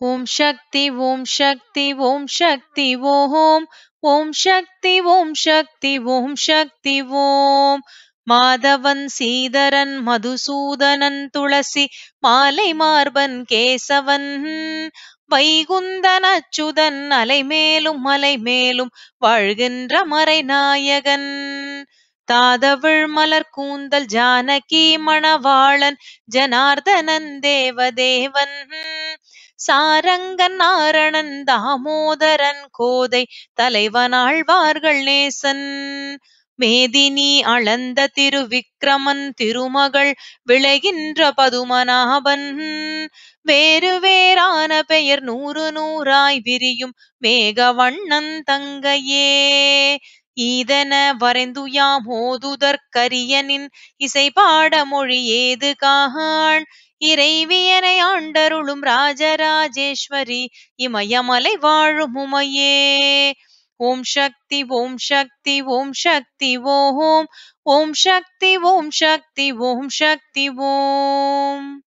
Om Shakti, Om Shakti, Om Shakti, Om. Om Shakti, Om Shakti, Om Shakti, Om. Madhavan Seetharan, Madhusudhanan, Tulasi, Malay Marban, Kesavan. Vaikundan Achudan, Malay Melum, Vazhginra Marainayagan. Thadavil Malar, Kundal, Janaki, Manavalan, Janardhanan, Deva Devan. Sarangan, Naranan, Thamodharan, Kodai, Thalaivan, Alvargal, Nesan. Medini, Alandha, Thiru Vikraman, Thirumagal, Vizhaigindra, Padumanabhan. Veru Verana, Peyar, Nooru Noorai, Viriyum, Megavannan, Tangaye. Idana Varenduyam, Hodudar, Kariyanin, Isaipada, Mori, Edu Kahan. இறைவியனை ஆண்டருளும் Rajarajeswari இமயமலை வாழும் உமையே. ஓம் சக்தி, ஓம் சக்தி, ஓம் சக்தி, ஓம். ஓம் சக்தி, ஓம் சக்தி, ஓம் சக்தி, ஓம்.